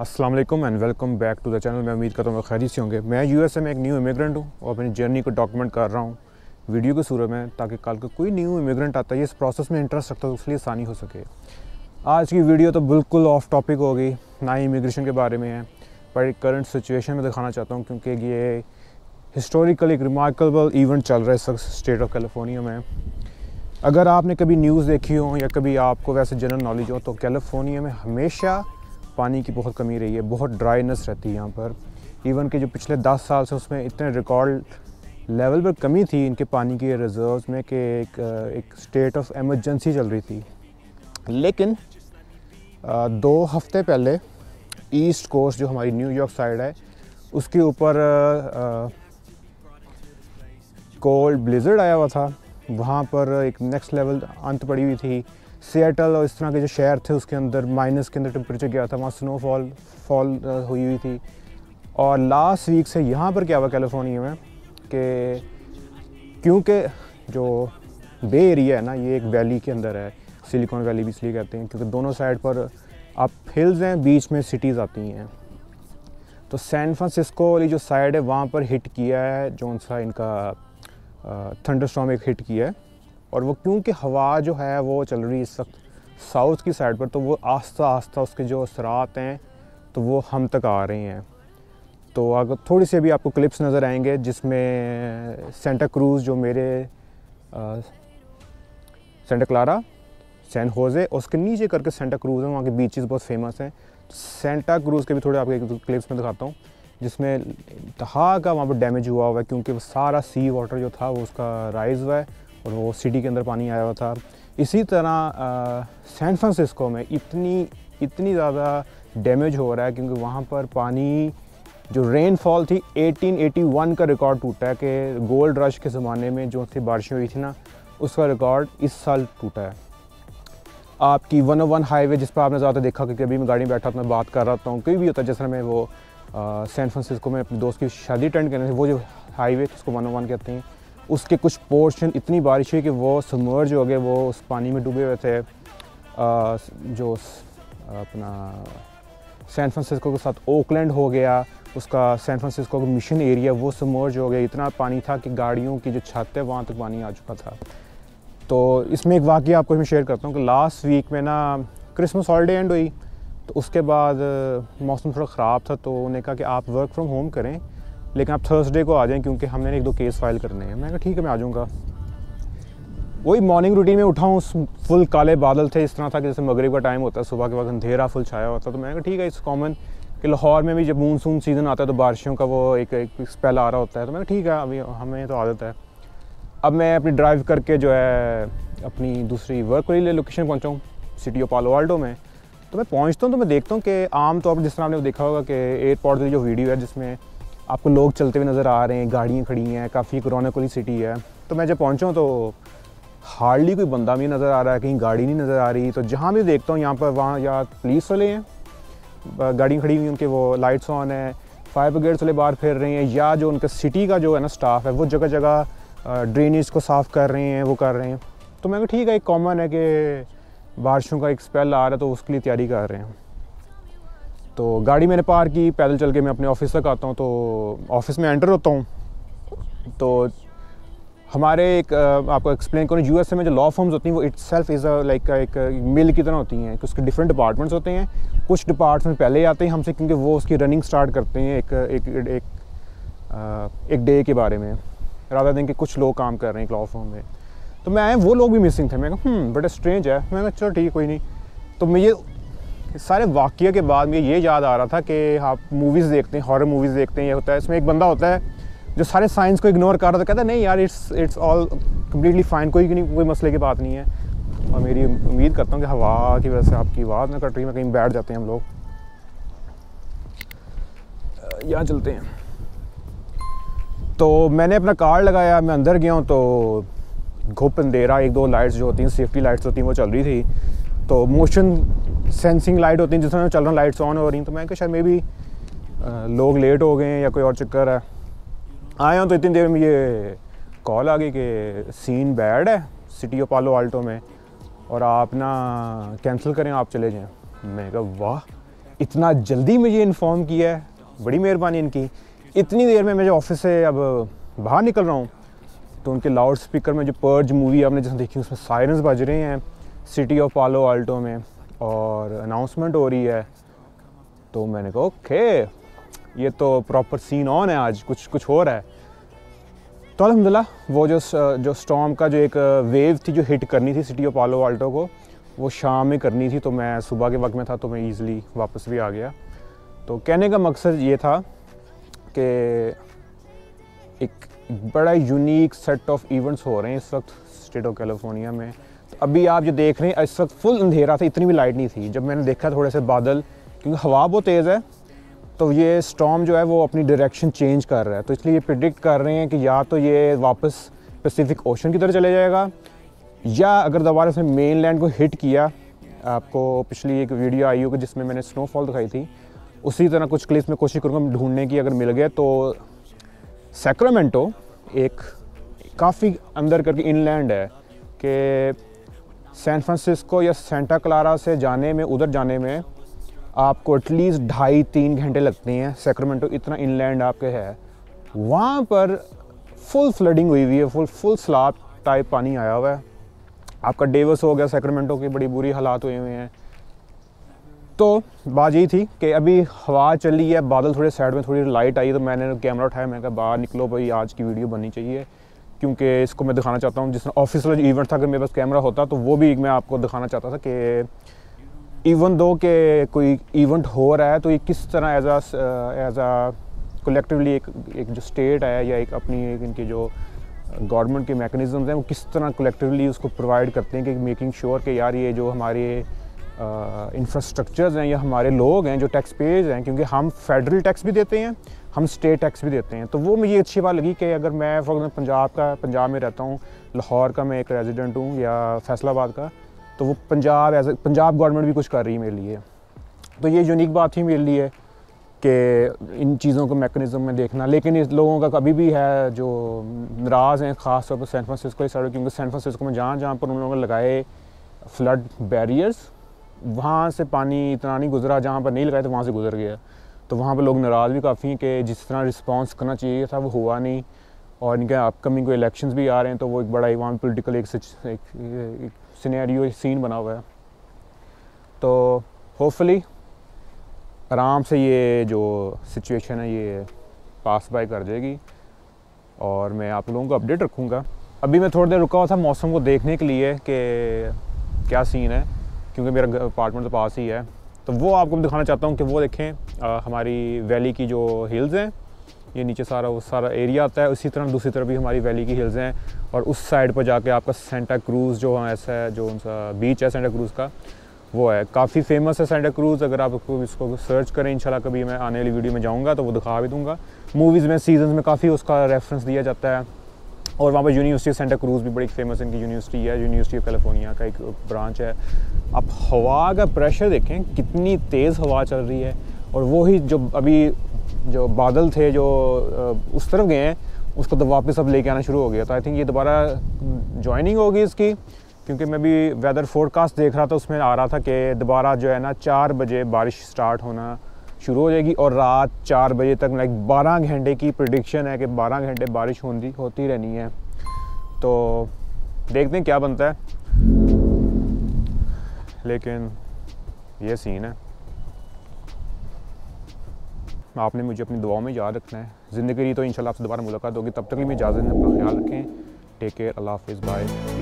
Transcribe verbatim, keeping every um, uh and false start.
अस्सलाम वालेकुम and welcome back to the channel. मैं उम्मीद करता हूँ खैरियत से होंगे। मैं यूएसए में एक न्यू इमिग्रेंट हूँ और अपनी जर्नी को डॉक्यूमेंट कर रहा हूँ वीडियो के सूरत में, ताकि कल को कोई न्यू इमिग्रेंट आता है इस प्रोसेस में इंटरेस्ट रखता है उसके लिए आसानी हो सके। आज की वीडियो तो बिल्कुल ऑफ टॉपिक होगी, ना ही इमिग्रेशन के बारे में है, पर करंट सिचुएशन में दिखाना चाहता हूँ क्योंकि ये हिस्टोरिकल एक रिमार्केबल इवेंट चल रहा है इस वक्त स्टेट ऑफ कैलिफोर्निया में। अगर आपने कभी न्यूज़ देखी हो या कभी आपको वैसे जनरल नॉलेज हो तो कैलिफोर्निया में हमेशा पानी की बहुत कमी रही है, बहुत ड्राइनेस रहती है यहाँ पर। इवन के जो पिछले दस साल से उसमें इतने रिकॉर्ड लेवल पर कमी थी इनके पानी के रिजर्व्स में कि एक एक स्टेट ऑफ एमरजेंसी चल रही थी। लेकिन आ, दो हफ्ते पहले ईस्ट कोस्ट जो हमारी न्यूयॉर्क साइड है उसके ऊपर कोल्ड ब्लिजर्ड आया हुआ था, वहाँ पर एक नेक्स्ट लेवल अंत पड़ी हुई थी। सिएटल और इस तरह के जो शहर थे उसके अंदर माइनस के अंदर टेम्परेचर गया था, वहाँ स्नोफॉल फॉल हुई हुई थी। और लास्ट वीक से यहाँ पर क्या हुआ कैलिफोर्निया में कि क्योंकि जो बे एरिया है ना ये एक वैली के अंदर है, सिलिकॉन वैली भी इसलिए कहते हैं क्योंकि दोनों साइड पर आप हिल्स हैं, बीच में सिटीज़ आती हैं। तो सैन फ्रांसिस्को वाली जो साइड है वहाँ पर हिट किया है जौन सा इनका थंडरस्टॉर्म एक हिट किया है, और वो क्योंकि हवा जो है वो चल रही है इस वक्त साउथ की साइड पर, तो वो आस्ता आस्ता उसके जो असरात हैं तो वो हम तक आ रहे हैं। तो अगर थोड़ी सी भी आपको क्लिप्स नज़र आएंगे जिसमें सेंटा क्रूज़ जो मेरे आ, सेंटा क्लारा सैन होजे और उसके नीचे करके सेंटा क्रूज़ है, वहाँ के बीचेस बहुत फेमस हैं। सेंटा क्रूज़ के भी थोड़े आपके क्लिप्स में दिखाता हूँ जिसमें इंतहा का वहाँ पर डैमेज हुआ हुआ है क्योंकि वो सारा सी वाटर जो था वो उसका राइज़ हुआ है और वो सिटी के अंदर पानी आया हुआ था। इसी तरह सैन फ्रांसिस्को में इतनी इतनी ज़्यादा डैमेज हो रहा है क्योंकि वहाँ पर पानी जो रेनफॉल थी अठारह सौ इक्यासी का रिकॉर्ड टूटा है कि गोल्ड रश के ज़माने में जो थी बारिशें हुई थी ना उसका रिकॉर्ड इस साल टूटा है। आपकी वन ओ वन हाईवे जिस पर आपने ज़्यादा देखा क्योंकि अभी मैं गाड़ी में बैठा तो मैं बात कर रहा था हूँ, कोई भी होता है जैसे मैं वो सैन फ्रांसिस्को में अपने दोस्त की शादी अटेंड करने थे, वो जो हाईवे उसको वन ओ वन कहते हैं उसके कुछ पोर्शन इतनी बारिश हुई कि वो सबमर्ज हो गए, वो उस पानी में डूबे हुए थे। आ, जो अपना सैन फ्रांसिस्को के साथ ओकलैंड हो गया उसका सैन फ्रांसिस्को का मिशन एरिया वो सबमर्ज हो गया, इतना पानी था कि गाड़ियों की जो छत है वहाँ तक पानी आ चुका था। तो इसमें एक वाक़या आपको मैं शेयर करता हूँ कि लास्ट वीक में ना क्रिसमस हॉलीडे एंड हुई तो उसके बाद मौसम थोड़ा ख़राब था, तो उन्होंने कहा कि आप वर्क फ्रॉम होम करें लेकिन आप थर्सडे को आ जाएं क्योंकि हमने एक दो केस फाइल करने हैं। मैंने कहा ठीक है मैं आ जाऊँगा। वही मॉर्निंग रूटीन में उठा उस फुल काले बादल थे, इस तरह था कि जैसे मगरिब का टाइम होता है, सुबह के वक्त अंधेरा फुल छाया होता। तो मैंने कहा ठीक है, इस कॉमन कि लाहौर में भी जब मानसून सीज़न आता है तो बारिशों का वो एक स्पेल आ रहा होता है, तो मैंने ठीक है अभी हमें तो आदत है। अब मैं अपनी ड्राइव करके जो है अपनी दूसरी वर्क वाली लोकेशन पहुँचा हूँ सिटी ऑफ पालो आल्टो में। तो मैं पहुँचता हूँ तो मैं देखता हूँ कि आम तौर पर जिस तरह आपने देखा होगा कि एयरपोर्ट की जो वीडियो है जिसमें आपको लोग चलते हुए नज़र आ रहे हैं, गाड़ियाँ खड़ी हैं, काफ़ी रौनक वाली सिटी है। तो मैं जब पहुँचा तो हार्डली कोई बंदा भी नज़र आ रहा है, कहीं गाड़ी नहीं नज़र आ रही। तो जहाँ भी देखता हूँ यहाँ पर वहाँ या पुलिस वाले हैं, गाड़ियाँ खड़ी हुई उनके वो लाइट्स ऑन है, फायर ब्रिगेड्स वाले बाहर फिर रहे हैं, या जो उनके सिटी का जो है ना स्टाफ है वो जगह जगह ड्रेनेज को साफ़ कर रहे हैं, वो कर रहे हैं। तो मैंने कहा ठीक है एक कॉमन है कि बारिशों का एक स्पेल आ रहा है तो उसके लिए तैयारी कर रहे हैं। तो गाड़ी मैंने पार की, पैदल चल के मैं अपने ऑफिस तक आता हूँ। तो ऑफिस में एंटर होता हूँ तो हमारे एक आपको एक्सप्लेन करूँ, यूएसए में जो लॉ फॉर्म्स होती हैं वो इटसेल्फ इज़ लाइक एक मिल की तरह होती हैं कि उसके डिफरेंट डिपार्टमेंट्स होते हैं। कुछ डिपार्टमेंट पहले आते हैं हमसे क्योंकि वो उसकी रनिंग स्टार्ट करते हैं एक एक एक, एक, एक डे के बारे में, राधा दिन के कुछ लोग काम कर रहे हैं एक लॉ फॉर्म में। तो मैं आए वो लोग भी मिसिंग थे। मैं कहा बड़ा स्ट्रेंज है, मैं कहा चलो ठीक है कोई नहीं। तो मुझे सारे वाक़े के बाद मुझे ये याद आ रहा था कि आप मूवीज़ देखते हैं, हॉरर मूवीज़ देखते हैं, ये होता है, इसमें एक बंदा होता है जो सारे साइंस को इग्नोर कर रहा था, कहता है नहीं यार it's it's all completely fine, कोई नहीं कोई मसले की बात नहीं है। और मेरी उम्मीद करता हूँ कि हवा की वजह से आपकी आवाज़ ना कट रही है, कहीं बैठ जाते हैं हम लोग, यहाँ चलते हैं। तो मैंने अपना कार्ड लगाया, मैं अंदर गया हूँ तो घुप अंधेरा, एक दो लाइट्स जो होती हैं सेफ्टी लाइट्स होती हैं वो चल रही थी, तो मोशन सेंसिंग लाइट होती है जिसमें मैं चल रहा हूँ लाइट्स ऑन हो रही हैं। तो मैं कहा शायद मे भी लोग लेट हो गए हैं या कोई और चक्कर है। आया हूँ तो इतनी देर में ये कॉल आ गई कि सीन बैड है सिटी ऑफ पालो आल्टो में और आप ना कैंसिल करें, आप चले जाएँ। मैं कहा वाह इतना जल्दी मुझे इन्फॉर्म किया है, बड़ी मेहरबानी इनकी। इतनी देर में मैं जो ऑफिस से अब बाहर निकल रहा हूँ तो उनके लाउड स्पीकर में जो पर्ज मूवी आपने जैसे देखी उसमें सायरन्स बज रहे हैं सिटी ऑफ पालो आल्टो में और अनाउंसमेंट हो रही है। तो मैंने कहा ओके ये तो प्रॉपर सीन ऑन है, आज कुछ कुछ हो रहा है। तो अल्हम्दुलिल्लाह वो जो जो स्टॉर्म का जो एक वेव थी जो हिट करनी थी सिटी ऑफ पालो आल्टो को, वो शाम में करनी थी। तो मैं सुबह के वक्त में था तो मैं ईज़िली वापस भी आ गया। तो कहने का मकसद ये था कि एक बड़ा यूनिक सेट ऑफ इवेंट्स हो रहे हैं इस वक्त स्टेट ऑफ कैलिफोर्निया में। तो अभी आप जो देख रहे हैं इस वक्त फुल अंधेरा था, इतनी भी लाइट नहीं थी। जब मैंने देखा थोड़े से बादल, क्योंकि हवा बहुत तेज़ है तो ये स्टॉर्म जो है वो अपनी डायरेक्शन चेंज कर रहा है। तो इसलिए ये प्रिडिक्ट कर रहे हैं कि या तो ये वापस पैसिफिक ओशन की तरफ चले जाएगा या अगर दोबारा इसने मेन लैंड को हिट किया, आपको पिछली एक वीडियो आई होगी जिसमें मैंने स्नोफॉल दिखाई थी, उसी तरह कुछ क्लिप्स में कोशिश करूँगा ढूंढने की। अगर मिल गया तो सैक्रामेंटो एक काफ़ी अंदर करके इनलैंड है कि सैन फ्रांसिस्को या सेंटा क्लारा से जाने में, उधर जाने में आपको एटलीस्ट ढाई तीन घंटे लगते हैं। सैक्रामेंटो इतना इनलैंड आपके है, वहाँ पर फुल फ्लडिंग हुई हुई है, फुल फुल स्लाब टाइप पानी आया हुआ है। आपका डेवस हो गया, सैक्रामेंटो की बड़ी बुरी हालात हुए हुए हैं। तो बात यही थी कि अभी हवा चली है, बादल थोड़े साइड में, थोड़ी लाइट आई तो मैंने कैमरा उठाया, मैंने कहा बाहर निकलो भाई, आज की वीडियो बननी चाहिए क्योंकि इसको मैं दिखाना चाहता हूँ। जिस ऑफिस वाला इवेंट था, अगर मेरे पास कैमरा होता तो वो भी मैं आपको दिखाना चाहता था कि इवन दो के कोई इवेंट हो रहा है तो ये किस तरह as a as a collectively एक एक जो स्टेट है या एक अपनी एक इनकी जो गवर्नमेंट के मैकेनिज़म्स हैं वो किस तरह कलेक्टिवली उसको प्रोवाइड करते हैं कि मेकिंग श्योर कि यार ये जो हमारे इंफ्रास्ट्रक्चर्स हैं या हमारे लोग हैं जो टैक्स पेयर्स हैं, क्योंकि हम फेडरल टैक्स भी देते हैं, हम स्टेट टैक्स भी देते हैं। तो वो मुझे अच्छी बात लगी कि अगर मैं फॉर एग्जाम्पल पंजाब का पंजाब में रहता हूँ, लाहौर का मैं एक रेजिडेंट हूँ या फैसलाबाद का, तो वो पंजाब एज पंजाब गवर्नमेंट भी कुछ कर रही है मेरे लिए। तो ये यूनिक बात थी मेरे लिए कि इन चीज़ों को मैकेनिज़्म में देखना। लेकिन इस लोगों का कभी भी है जो नाराज़ हैं, ख़ास तौर पर सैन फ्रांसिस्को की साइड, क्योंकि सैन फ्रांसिस्को में जहाँ जहाँ पर उन लोगों ने लगाए फ्लड बैरियर्स, वहाँ से पानी इतना नहीं गुजरा, जहाँ पर नहीं लगाए तो वहाँ से गुजर गया। तो वहाँ पर लोग नाराज़ भी काफ़ी हैं कि जिस तरह रिस्पॉन्स करना चाहिए था वो हुआ नहीं, और इनके अपकमिंग कोई इलेक्शंस भी आ रहे हैं तो वो एक बड़ा इवान पोलिटिकल एक, एक, एक सिनेरियो सीन बना हुआ है। तो होपफुली आराम से ये जो सिचुएशन है ये पास बाय कर जाएगी और मैं आप लोगों को अपडेट रखूँगा। अभी मैं थोड़ी देर रुका हुआ था मौसम को देखने के लिए कि क्या सीन है, क्योंकि मेरा अपार्टमेंट तो पास ही है। तो वो आपको दिखाना चाहता हूँ कि वो देखें आ, हमारी वैली की जो हिल्स हैं, ये नीचे सारा वो सारा एरिया आता है, उसी तरह दूसरी तरफ भी हमारी वैली की हिल्स हैं और उस साइड पर जाके आपका सेंटा क्रूज़ जो ऐसा है, जो उनका बीच है सेंटा क्रूज़ का, वो है काफ़ी फेमस है सेंटा क्रूज़। अगर आप इसको सर्च करें, इंशाल्लाह कभी मैं आने वाली वीडियो में जाऊंगा तो वो दिखा भी दूंगा। मूवीज़ में सीजन्स में काफ़ी उसका रेफरेंस दिया जाता है और वहाँ पर यूनिवर्सिटी सेंटा क्रूज़ भी बड़ी फेमस इनकी यूनिवर्सिटी है, यूनिवर्सिटी ऑफ कैलिफोर्निया का एक ब्रांच है। आप हवा का प्रेशर देखें कितनी तेज़ हवा चल रही है, और वही जो अभी जो बादल थे जो उस तरफ गए हैं उसको तो वापस अब लेके आना शुरू हो गया। तो आई थिंक ये दोबारा ज्वाइनिंग होगी इसकी, क्योंकि मैं भी वेदर फोरकास्ट देख रहा था, उसमें आ रहा था कि दोबारा जो है ना चार बजे बारिश स्टार्ट होना शुरू हो जाएगी और रात चार बजे तक लाइक बारह घंटे की प्रेडिक्शन है कि बारह घंटे बारिश होती होती रहनी है। तो देखते हैं क्या बनता है, लेकिन ये सीन है। आपने मुझे अपनी दुआओं में याद रखना है, ज़िंदगी तो इंशाल्लाह आपसे दोबारा मुलाकात होगी। तब तक के लिए इजाज़त, अपना ख्याल रखें, टेक केयर, अल्लाह हाफिज़, बाय।